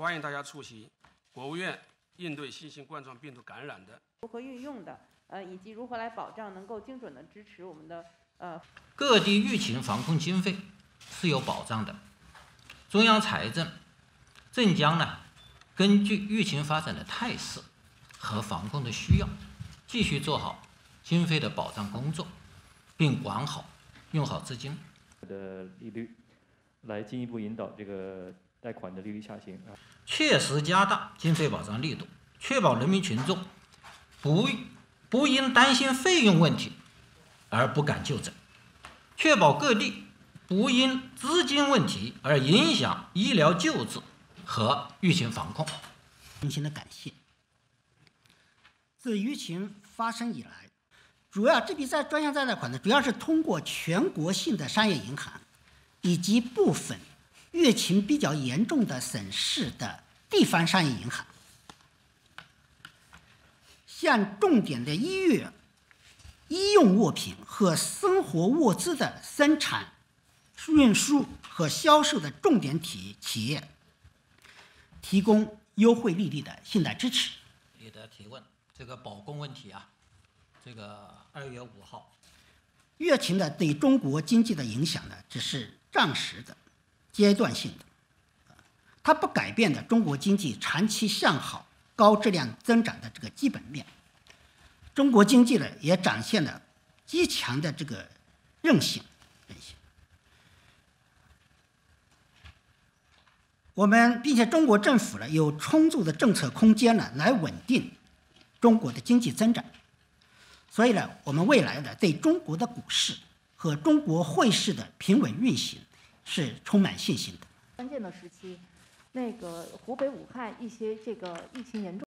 欢迎大家出席国务院应对新型冠状病毒感染的如何运用的，以及如何来保障能够精准的支持我们的各地疫情防控经费是有保障的。中央财政正将呢根据疫情发展的态势和防控的需要，继续做好经费的保障工作，并管好用好资金的利率，来进一步引导这个贷款的利率下行，切实加大经费保障力度，确保人民群众不因担心费用问题而不敢就诊，确保各地不因资金问题而影响医疗救治和疫情防控。衷心的感谢。自疫情发生以来，这笔专项贷款呢，主要是通过全国性的商业银行以及部分疫情比较严重的省市的地方商业银行，向重点的医用物品和生活物资的生产、运输和销售的重点企业提供优惠利率的信贷支持。你的提问，这个保供问题啊，这个2月5号，疫情呢对中国经济的影响呢，只是暂时的、阶段性的，它不改变的中国经济长期向好、高质量增长的这个基本面。中国经济呢也展现了极强的这个韧性。我们并且中国政府呢有充足的政策空间呢来稳定中国的经济增长，所以呢我们未来呢对中国的股市和中国汇市的平稳运行是充满信心的。关键的时期，湖北武汉一些这个疫情严重。